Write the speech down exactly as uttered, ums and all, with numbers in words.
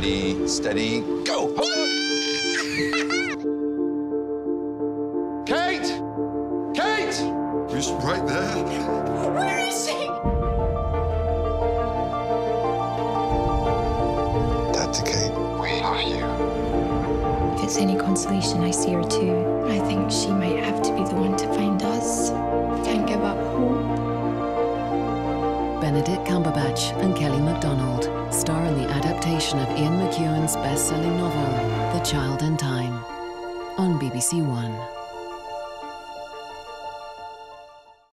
Ready, steady, go! Kate! Kate! She's right there. Where is she? Dad to Kate, we love you. If it's any consolation, I see her too. I think she might have to be the one to find us. Can't give up hope. Benedict Cumberbatch and Kelly Macdonald star in the adaptation of Ian McEwan's best-selling novel, The Child in Time, on B B C One.